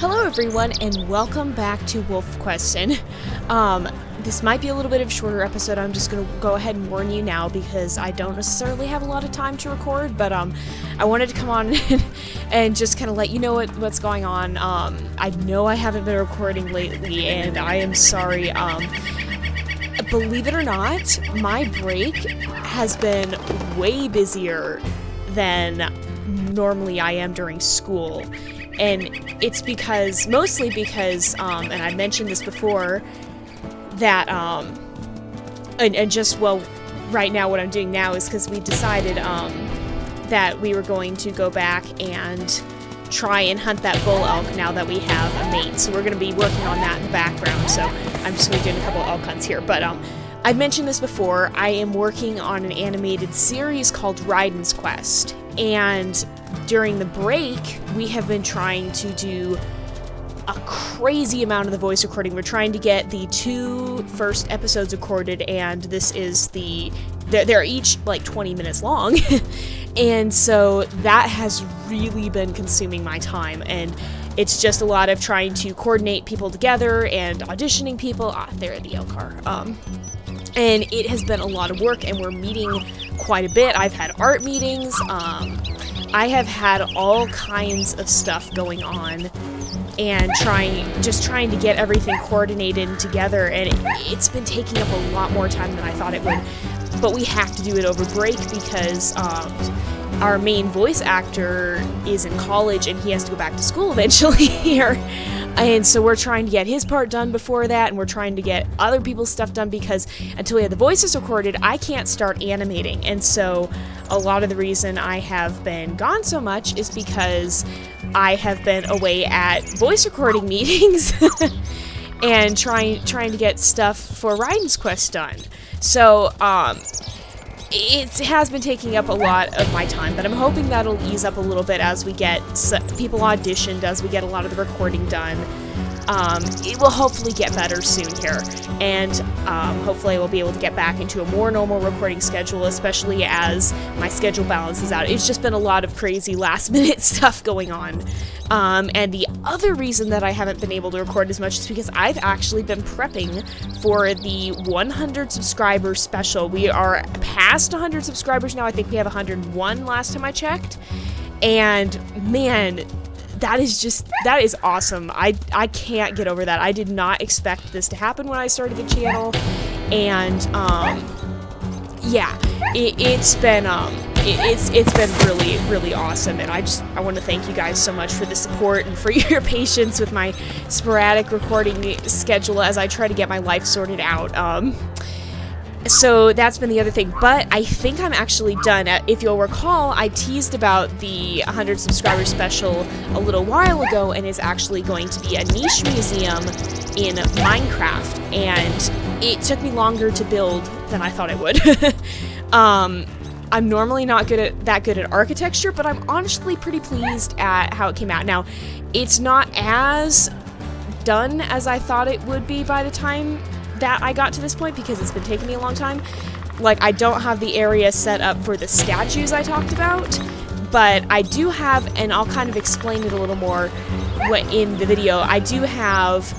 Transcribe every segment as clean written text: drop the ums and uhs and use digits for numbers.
Hello everyone, and welcome back to WolfQuest, and this might be a little bit of a shorter episode. I'm just going to go ahead and warn you now because I don't necessarily have a lot of time to record, but I wanted to come on and just kind of let you know what's going on. I know I haven't been recording lately, and I am sorry. Believe it or not, my break has been way busier than normally I am during school. And it's mostly because, and I mentioned this before, that, right now what I'm doing now is because we decided, that we were going to go back and try and hunt that bull elk now that we have a mate. So we're going to be working on that in the background, so I'm just going to be doing a couple elk hunts here, but, I've mentioned this before, I am working on an animated series called Raiden's Quest, and during the break, we have been trying to do a crazy amount of the voice recording. We're trying to get the two first episodes recorded, and this is they're each like 20 minutes long, and so that has really been consuming my time, and it's just a lot of trying to coordinate people together and auditioning people. Ah, they're the Elkar. And it has been a lot of work, and we're meeting quite a bit. I've had art meetings. I have had all kinds of stuff going on, and just trying to get everything coordinated and together, and it's been taking up a lot more time than I thought it would. But we have to do it over break because our main voice actor is in college, and he has to go back to school eventually here. And so we're trying to get his part done before that, and we're trying to get other people's stuff done because until we have the voices recorded, I can't start animating. And so a lot of the reason I have been gone so much is because I have been away at voice recording meetings and trying to get stuff for Raiden's Quest done. So, it has been taking up a lot of my time, but I'm hoping that'll ease up a little bit as we get people auditioned, as we get a lot of the recording done. It will hopefully get better soon here, and hopefully we'll be able to get back into a more normal recording schedule, especially as my schedule balances out. It's just been a lot of crazy last-minute stuff going on. And the other reason that I haven't been able to record as much is because I've actually been prepping for the 100 subscriber special. We are past 100 subscribers now. I think we have 101 last time I checked, and man, that is awesome. I can't get over that. I did not expect this to happen when I started the channel, and yeah, it's been really awesome, and I want to thank you guys so much for the support and for your patience with my sporadic recording schedule as I try to get my life sorted out. So that's been the other thing, but I think I'm actually done. If you'll recall, I teased about the 100 subscriber special a little while ago, and it's actually going to be a Niche museum in Minecraft, and it took me longer to build than I thought it would. I'm normally not that good at architecture, but I'm honestly pretty pleased at how it came out. Now, it's not as done as I thought it would be by the time that I got to this point, because it's been taking me a long time. Like, I don't have the area set up for the statues I talked about, but I do have, and I'll kind of explain it a little more in the video, I do have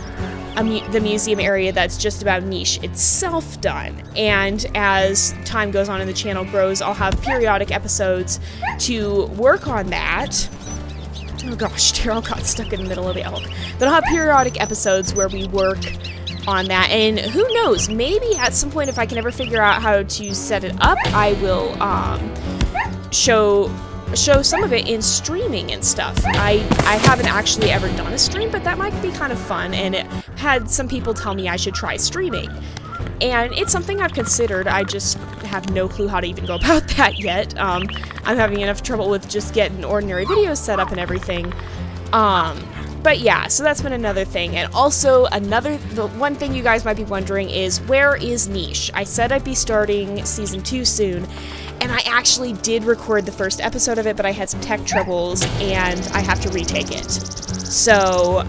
the museum area that's just about Niche itself done, and as time goes on and the channel grows, I'll have periodic episodes to work on that. Oh gosh, Terrell got stuck in the middle of the elk. But I'll have periodic episodes where we work on that, and who knows, maybe at some point, if I can ever figure out how to set it up, I will show some of it in streaming and stuff. I haven't actually ever done a stream, but that might be kind of fun, and it had some people tell me I should try streaming, and it's something I've considered. I just have no clue how to even go about that yet. I'm having enough trouble with just getting ordinary videos set up and everything. But yeah, so that's been another thing. And also the one thing you guys might be wondering is, where is Niche? I said I'd be starting season 2 soon, and I actually did record the first episode of it, but I had some tech troubles, and I have to retake it. So,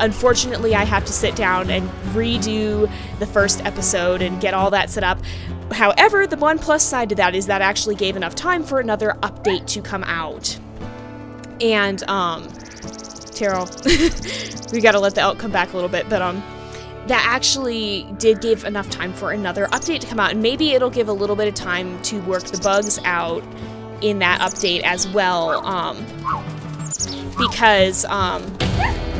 unfortunately, I have to sit down and redo the first episode and get all that set up. However, the one plus side to that is that I actually gave enough time for another update to come out. And, Terrell. We gotta let the elk come back a little bit, but that actually did give enough time for another update to come out, and maybe it'll give a little bit of time to work the bugs out in that update as well, because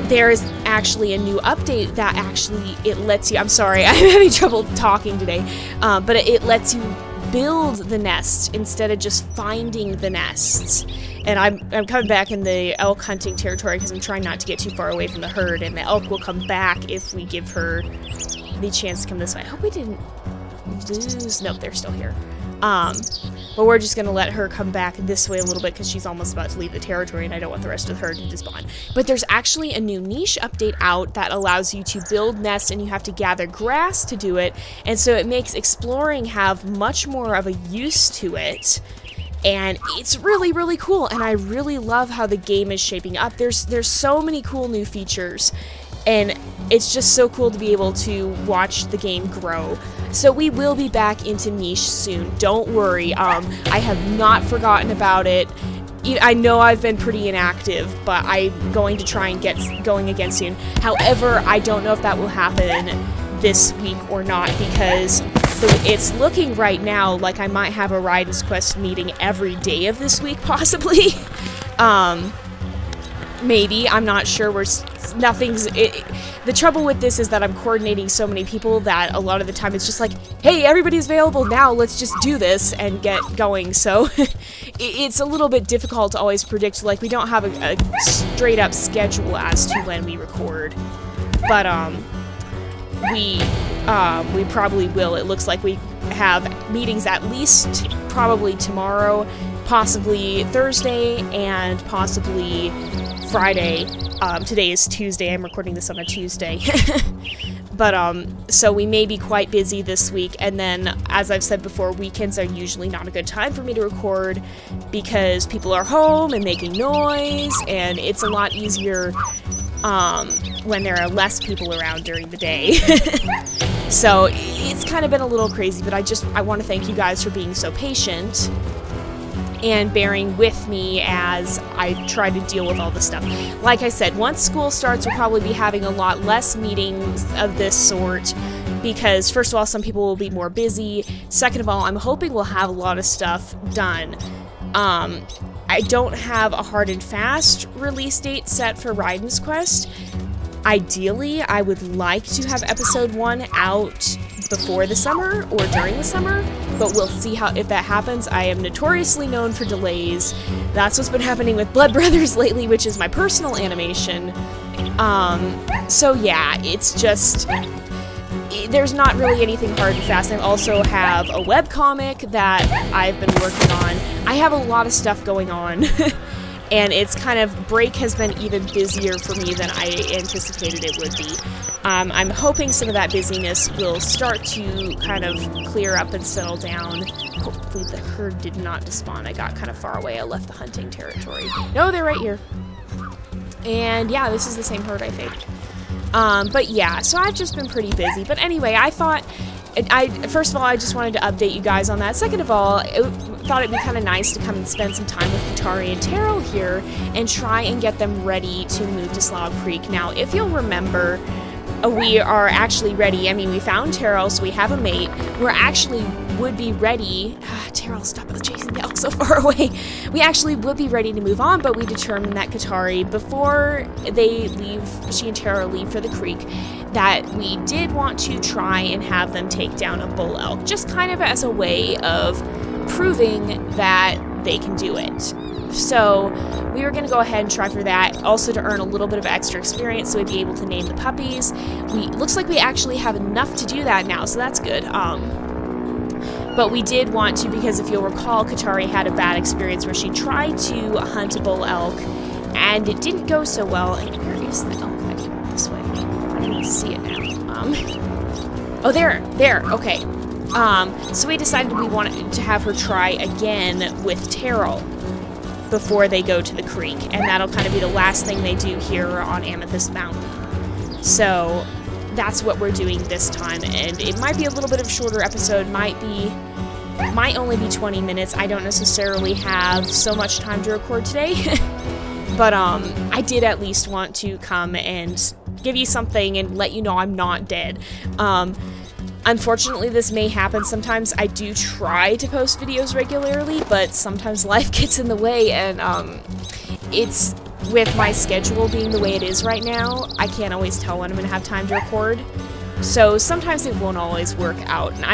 there is actually a new update that actually it lets you, I'm sorry, I'm having trouble talking today, but it lets you build the nest instead of just finding the nests. And I'm coming back in the elk hunting territory because I'm trying not to get too far away from the herd, and the elk will come back if we give her the chance to come this way. I hope we didn't lose. Nope, they're still here. But we're just going to let her come back this way a little bit because she's almost about to leave the territory and I don't want the rest of the herd to despawn. But there's actually a new Niche update out that allows you to build nests, and you have to gather grass to do it. And so it makes exploring have much more of a use to it. And it's really, really cool. And I really love how the game is shaping up. There's so many cool new features. And it's just so cool to be able to watch the game grow. So we will be back into Niche soon. Don't worry. I have not forgotten about it. I know I've been pretty inactive, but I'm going to try and get going again soon. However, I don't know if that will happen this week or not, because it's looking right now like I might have a Raiden's Quest meeting every day of this week, possibly. Maybe, I'm not sure. The trouble with this is that I'm coordinating so many people that a lot of the time it's just like, hey, everybody's available now, let's just do this and get going. So it's a little bit difficult to always predict. Like, we don't have a straight up schedule as to when we record, but we probably will. It looks like we have meetings at least probably tomorrow, possibly Thursday, and possibly Friday. Today is Tuesday. I'm recording this on a Tuesday. But so we may be quite busy this week, and then, as I've said before, weekends are usually not a good time for me to record because people are home and making noise, and it's a lot easier when there are less people around during the day. So it's kind of been a little crazy, but I want to thank you guys for being so patient and bearing with me as I try to deal with all this stuff. Like I said, once school starts, we'll probably be having a lot less meetings of this sort because, first of all, some people will be more busy. Second of all, I'm hoping we'll have a lot of stuff done. I don't have a hard and fast release date set for Raiden's Quest. Ideally, I would like to have episode 1 out before the summer or during the summer, but we'll see if that happens. I am notoriously known for delays. That's what's been happening with Blood Brothers lately, which is my personal animation. So yeah, it's just, there's not really anything hard and fast. I also have a webcomic that I've been working on. I have a lot of stuff going on. And it's kind of, break has been even busier for me than I anticipated it would be. I'm hoping some of that busyness will start to kind of clear up and settle down. Hopefully the herd did not despawn. I got kind of far away. I left the hunting territory. No, they're right here. And yeah, this is the same herd, I think. But yeah, so I've just been pretty busy. But anyway, I thought, first of all, I just wanted to update you guys on that. Second of all, I thought it'd be kind of nice to come and spend some time with Katari and Terrell here and try and get them ready to move to Slough Creek. Now, if you'll remember, we are actually ready. I mean, we found Terrell, so we have a mate. We're actually would be ready. Terrell, stop chasing the elk so far away. We actually would be ready to move on, but we determined that Katari, before they leave, she and Terrell leave for the creek, that we did want to try and have them take down a bull elk, just kind of as a way of proving that they can do it. So we were going to go ahead and try for that, also to earn a little bit of extra experience so we'd be able to name the puppies. Looks like we actually have enough to do that now, so that's good. But we did want to, because if you'll recall, Katari had a bad experience where she tried to hunt a bull elk and it didn't go so well. And where is the elk that came this way? I don't see it now. Oh, there, okay. So we decided we wanted to have her try again with Terrell before they go to the creek, and that'll kind of be the last thing they do here on Amethyst Mountain. So that's what we're doing this time, and it might be a little bit of a shorter episode, might only be 20 minutes. I don't necessarily have so much time to record today. But I did at least want to come and give you something and let you know I'm not dead. Unfortunately, this may happen sometimes. I do try to post videos regularly, but sometimes life gets in the way, and it's with my schedule being the way it is right now, I can't always tell when I'm gonna have time to record. So sometimes it won't always work out, and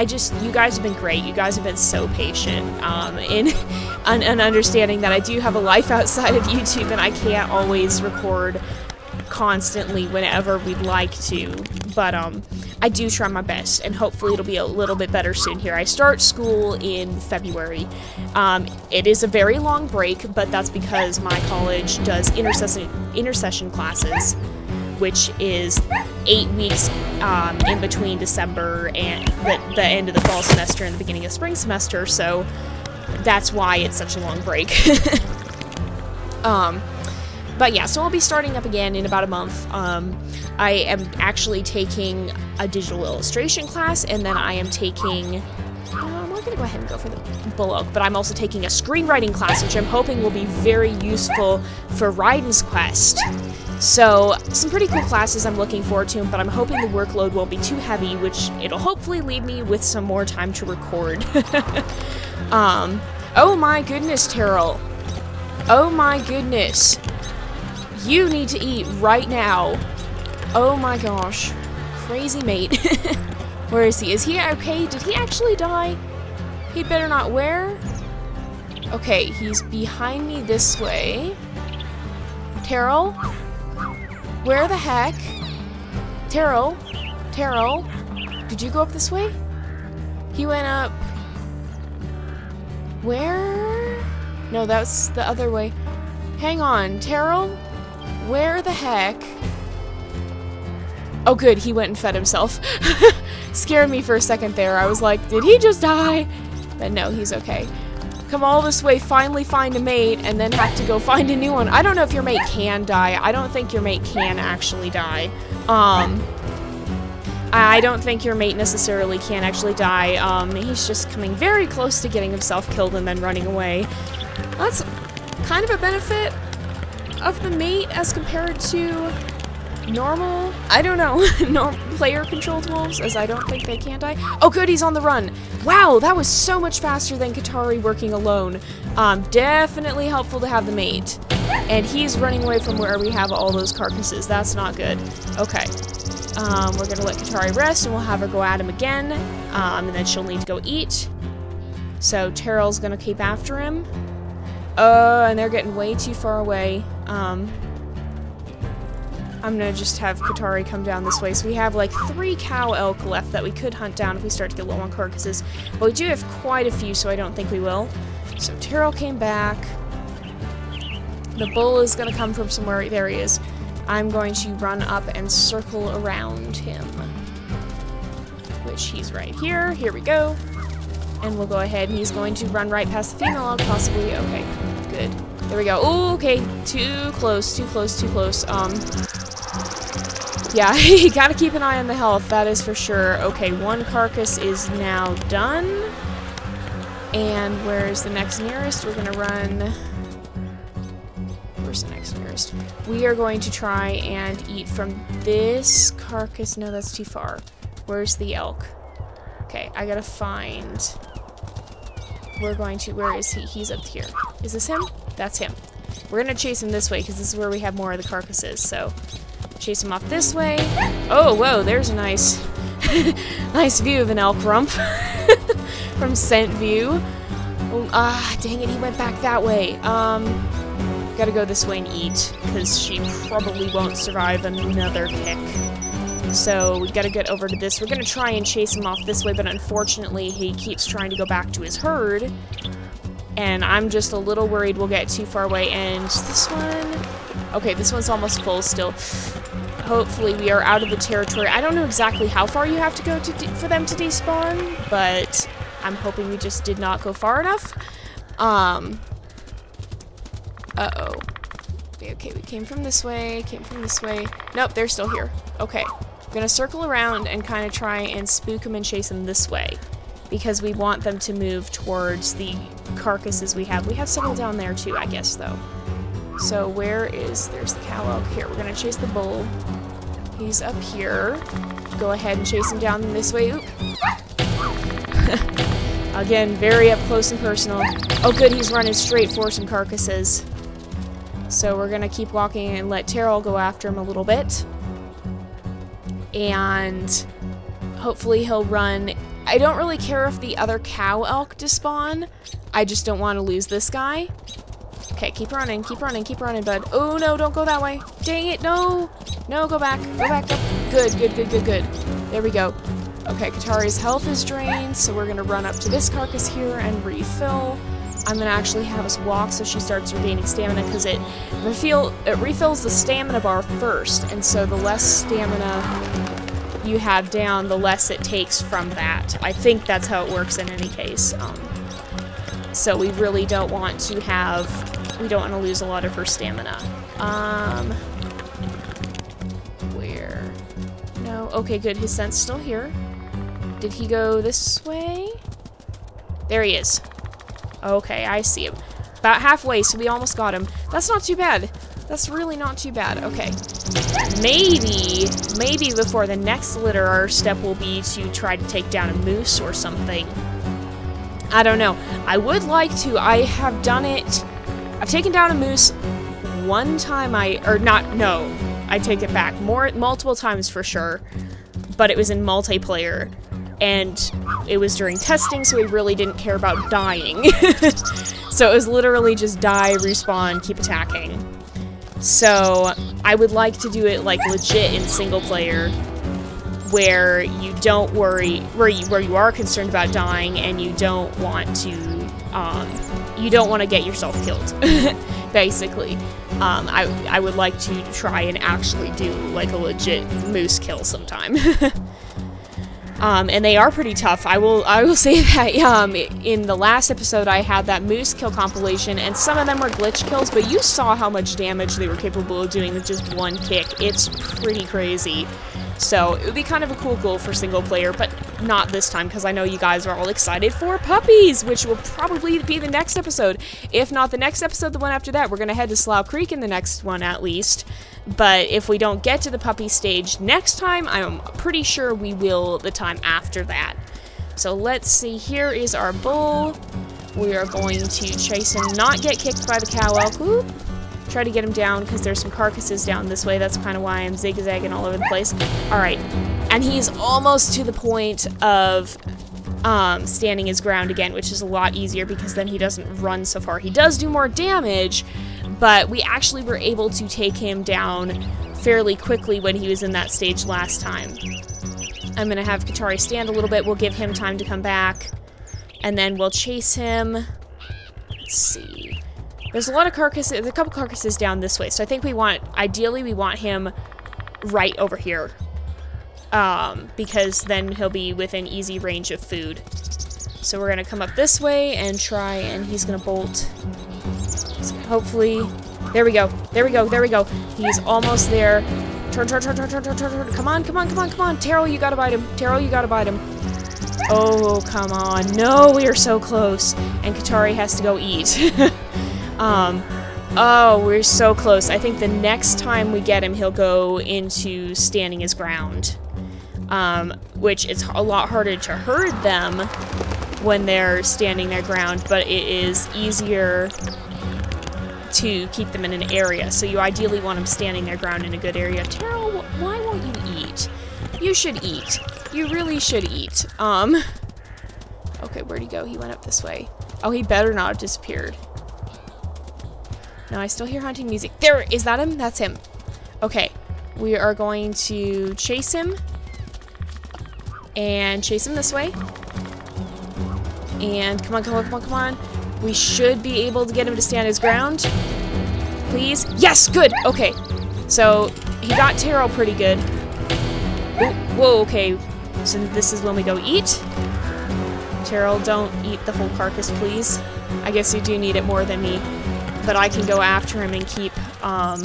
you guys have been great. You guys have been so patient in understanding that I do have a life outside of YouTube, and I can't always record constantly whenever we'd like to, but I do try my best, and hopefully it'll be a little bit better soon here. I start school in February. It is a very long break, but that's because my college does intercession classes, which is 8 weeks in between December and the end of the fall semester and the beginning of spring semester, so that's why it's such a long break. But yeah, so I'll be starting up again in about a month. I am actually taking a digital illustration class, and then I am taking... I'm not going to go ahead and go for the bullock, but I'm also taking a screenwriting class, which I'm hoping will be very useful for Raiden's Quest. So, some pretty cool classes I'm looking forward to, but I'm hoping the workload won't be too heavy, which it'll hopefully leave me with some more time to record. Oh my goodness, Terrell. Oh my goodness. You need to eat right now. Oh my gosh. Crazy mate. Where is he? Is he okay? Did he actually die? He better not. Where? Okay, he's behind me this way. Terrell? Where the heck? Terrell? Terrell? Did you go up this way? He went up... Where? No, that's the other way. Hang on, Terrell? Where the heck? Oh good, he went and fed himself. Scared me for a second there. I was like, did he just die? But no, he's okay. Come all this way, finally find a mate, and then have to go find a new one. I don't know if your mate can die. I don't think your mate can actually die. I don't think your mate necessarily can actually die. He's just coming very close to getting himself killed and then running away. That's kind of a benefit of the mate as compared to normal, I don't know, player-controlled wolves, as I don't think they can die. Oh good, he's on the run. Wow, that was so much faster than Katari working alone. Definitely helpful to have the mate. And he's running away from where we have all those carcasses. That's not good. Okay. We're gonna let Katari rest, and we'll have her go at him again. And then she'll need to go eat. So Terrell's gonna keep after him. And they're getting way too far away. I'm gonna just have Katari come down this way. So we have like 3 cow elk left that we could hunt down if we start to get low on carcasses. But we do have quite a few, so I don't think we will. So Terrell came back. The bull is gonna come from somewhere. There he is. I'm going to run up and circle around him. Which he's right here. Here we go. And we'll go ahead, and he's going to run right past the female elk, possibly. Okay, good. There we go. Ooh, okay. Too close, too close, too close. Yeah, you gotta keep an eye on the health, that is for sure. Okay, 1 carcass is now done. And where is the next nearest? We're gonna run... Where's the next nearest? We are going to try and eat from this carcass. No, that's too far. Where's the elk? Okay, I gotta find... We're going to... Where is he? He's up here. Is this him? That's him. We're gonna chase him this way, because this is where we have more of the carcasses, so... Chase him up this way. Oh, whoa, there's a nice... nice view of an elk rump. From scent view. Oh, dang it, he went back that way. Gotta go this way and eat, because she probably won't survive another kick. So we gotta get over to this. We're gonna try and chase him off this way, but unfortunately he keeps trying to go back to his herd. And I'm just a little worried we'll get too far away. And this one... Okay, this one's almost full still. Hopefully we are out of the territory. I don't know exactly how far you have to go for them to despawn, but I'm hoping we just did not go far enough. Uh-oh. Okay, we came from this way, came from this way. Nope, they're still here. Okay. I'm gonna circle around and kind of try and spook them and chase them this way, because we want them to move towards the carcasses we have. We have several down there too, I guess, though. So where is, there's the cow elk. Here, we're gonna chase the bull. He's up here. Go ahead and chase him down this way. Oop. Again, very up close and personal. Oh good, he's running straight for some carcasses. So we're gonna keep walking and let Terrell go after him a little bit. And hopefully he'll run. I don't really care if the other cow elk despawn. I just don't want to lose this guy. Okay, keep running, keep running, keep running, bud. Oh no, don't go that way. Dang it, no. No, go back, go back. Good, good, good, good, good. There we go. Okay, Katari's health is drained, so we're gonna run up to this carcass here and refill. I'm gonna actually have us walk so she starts regaining stamina because it refills the stamina bar first, and so the less stamina you have down, the less it takes from that. I think that's how it works in any case. So we really don't want to have... We don't want to lose a lot of her stamina. Where? No. Okay, good. His scent's still here. Did he go this way? There he is. Okay, I see him. About halfway, so we almost got him. That's not too bad. That's really not too bad. Okay. Maybe before the next litter, our step will be to try to take down a moose or something. I don't know. I would like to. I have done it. I've taken down a moose one time. I take it back. Multiple times for sure, but it was in multiplayer, and it was during testing, so we really didn't care about dying. So it was literally just die, respawn, keep attacking. So I would like to do it like legit in single player, where you don't worry, where you are concerned about dying, and you don't want to. You don't want to get yourself killed, basically. I would like to try and actually do like a legit moose kill sometime. And they are pretty tough. I will say that in the last episode I had that moose kill compilation, and some of them were glitch kills, but you saw how much damage they were capable of doing with just one kick. It's pretty crazy. So it would be kind of a cool goal for single player, but not this time, because I know you guys are all excited for puppies, which will probably be the next episode. If not the next episode, the one after that. We're going to head to Slough Creek in the next one, at least. But if we don't get to the puppy stage next time, I'm pretty sure we will the time after that. So let's see. Here is our bull. We are going to chase him, not get kicked by the cow elk. Ooh. Try to get him down, because there's some carcasses down this way. That's kind of why I'm zigzagging all over the place. Alright, and he's almost to the point of standing his ground again, which is a lot easier, because then he doesn't run so far. He does do more damage, but we actually were able to take him down fairly quickly when he was in that stage last time. I'm going to have Katari stand a little bit. We'll give him time to come back, and then we'll chase him. Let's see. There's a lot of carcasses, there's a couple carcasses down this way, so I think we want, ideally we want him right over here. Because then he'll be within easy range of food. So we're gonna come up this way and try, and he's gonna bolt. So hopefully, there we go, there we go, there we go. He's almost there. Turn, turn, turn, turn, turn, turn, turn, turn. Come on, come on, come on, come on. Terrell, you gotta bite him. Terrell, you gotta bite him. Oh, come on. No, we are so close. And Katari has to go eat. Oh, we're so close. I think the next time we get him, he'll go into standing his ground. Which is a lot harder to herd them when they're standing their ground, but it is easier to keep them in an area. So you ideally want them standing their ground in a good area. Terrell, why won't you eat? You should eat. You really should eat. Okay, where'd he go? He went up this way. Oh, he better not have disappeared. Now I still hear hunting music. There! Is that him? That's him. Okay. We are going to chase him. And chase him this way. And come on, come on, come on, come on. We should be able to get him to stand his ground. Please. Yes! Good! Okay. So, he got Terrell pretty good. Ooh, whoa, okay. So this is when we go eat. Terrell, don't eat the whole carcass, please. I guess you do need it more than me. But I can go after him and keep, Oh,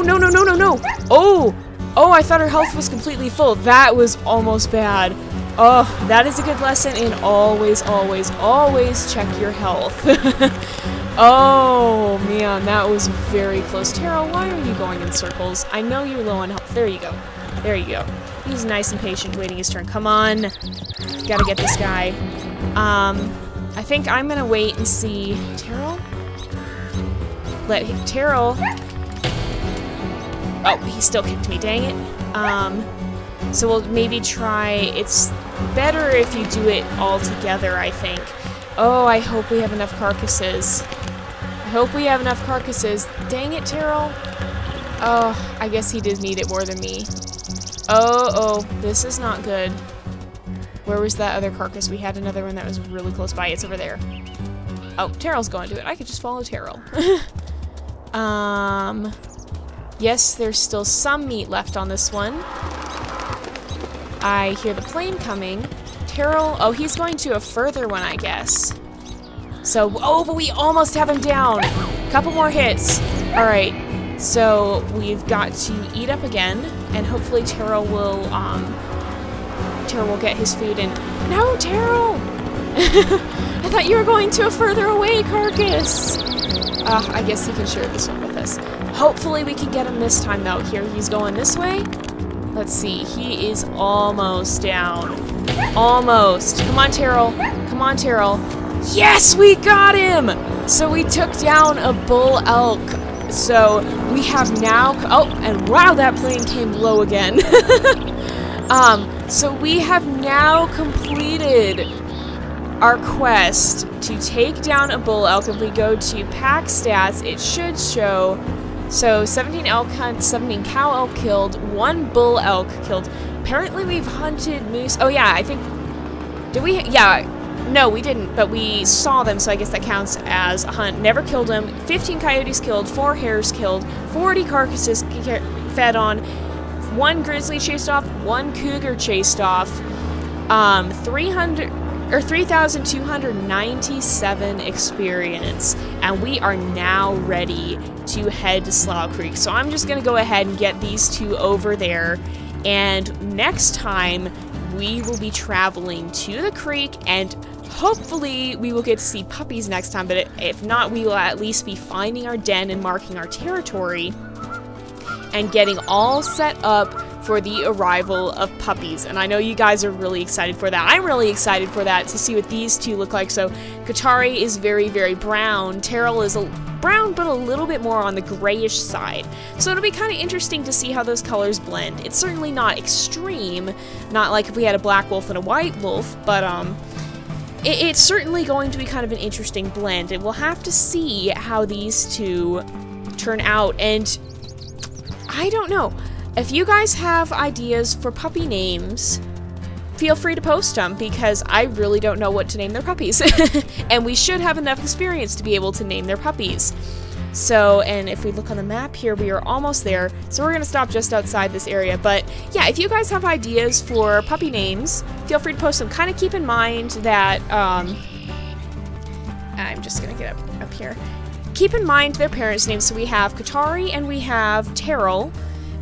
no, no, no, no, no! Oh! Oh, I thought her health was completely full. That was almost bad. Oh, that is a good lesson in always, always, always check your health. Oh, man, that was very close. Terrell, why are you going in circles? I know you're low on health. There you go. There you go. He's nice and patient, waiting his turn. Come on. Gotta get this guy. I think I'm gonna wait and see... Terrell? Terrell... Oh, he still kicked me. Dang it. So we'll maybe try... It's better if you do it all together, I think. Oh, I hope we have enough carcasses. I hope we have enough carcasses. Dang it, Terrell. Oh, I guess he did need it more than me. Oh, this is not good. Where was that other carcass? We had another one that was really close by. It's over there. Oh, Terrell's going to it. I could just follow Terrell. Yes, there's still some meat left on this one. I hear the plane coming. Terrell, oh, he's going to a further one, I guess. So, oh, but we almost have him down. Couple more hits. All right. So we've got to eat up again, and hopefully Terrell will get his food in. No, Terrell! I thought you were going to a further away carcass! I guess he can share this one with us. Hopefully we can get him this time, though. Here, he's going this way. Let's see, he is almost down. Almost. Come on, Terrell. Come on, Terrell. Yes, we got him! So we took down a bull elk. So we have now... Oh, and wow, that plane came low again. So we have now completed our quest to take down a bull elk. If we go to pack stats, it should show... So 17 elk hunts, 17 cow elk killed, 1 bull elk killed. Apparently we've hunted moose. Oh yeah, I think... Did we... Yeah... No, we didn't, but we saw them, so I guess that counts as a hunt. Never killed them. 15 coyotes killed, 4 hares killed, 40 carcasses fed on, 1 grizzly chased off, 1 cougar chased off, 3,297 experience, and we are now ready to head to Slough Creek. So I'm just going to go ahead and get these two over there, and next time we will be traveling to the creek, and hopefully we will get to see puppies next time, but if not, we will at least be finding our den and marking our territory and getting all set up for the arrival of puppies. And I know you guys are really excited for that. I'm really excited for that, to see what these two look like. So Katari is very, very brown. Terrell is a brown, but a little bit more on the grayish side. So it'll be kind of interesting to see how those colors blend. It's certainly not extreme, not like if we had a black wolf and a white wolf, but it's certainly going to be kind of an interesting blend, and we'll have to see how these two turn out. And I don't know, if you guys have ideas for puppy names, feel free to post them, because I really don't know what to name their puppies. And we should have enough experience to be able to name their puppies. So, and if we look on the map here, we are almost there. So we're going to stop just outside this area. But yeah, if you guys have ideas for puppy names, feel free to post them. Kind of keep in mind that, I'm just going to get up here. Keep in mind their parents' names. So we have Katari and we have Terrell.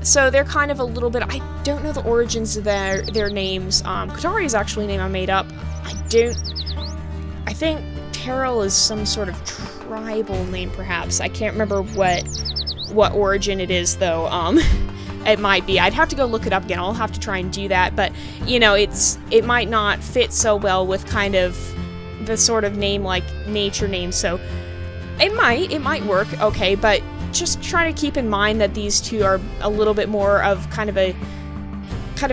So they're kind of a little bit, I don't know the origins of their names. Katari is actually a name I made up. I think Terrell is some sort of tribal name, perhaps. I can't remember what origin it is, though. It might be. I'd have to go look it up again. I'll have to try and do that. But, you know, it might not fit so well with kind of the sort of name like nature names. So it might work. Okay, but... just try to keep in mind that these two are a little bit more of kind of a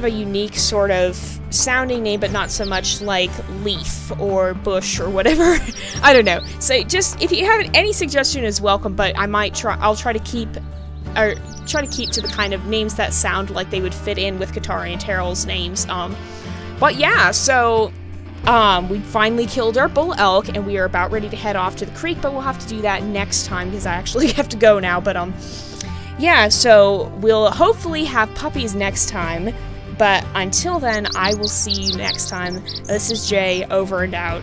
unique sort of sounding name, but not so much like leaf or bush or whatever. I don't know. So just, if you have any suggestion is welcome, but I'll try to keep to the kind of names that sound like they would fit in with Katari and Terrell's names. But yeah, so we finally killed our bull elk, and we are about ready to head off to the creek, but we'll have to do that next time, because I actually have to go now, but, yeah, so we'll hopefully have puppies next time, but until then, I will see you next time. This is Jay, over and out.